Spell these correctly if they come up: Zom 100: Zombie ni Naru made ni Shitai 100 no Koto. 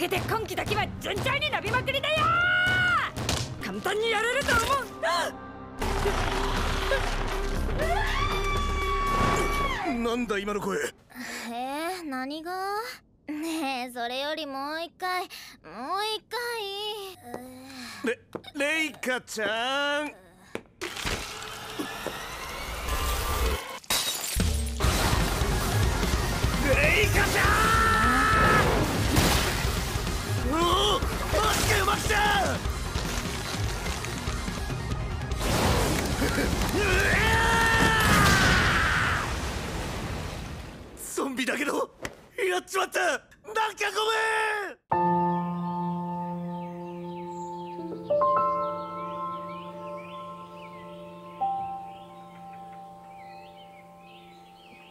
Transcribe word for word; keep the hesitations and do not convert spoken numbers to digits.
げで今期だけは順調に伸びまくりだよ。簡単にやれると思う。なんだ今の声。えー、何が。ねえ、それよりもう一回、もう一回。レ、レイカちゃん。レイカちゃん。おお、マジでうまくて。ゾンビだけどやっちまった。なんかごめん。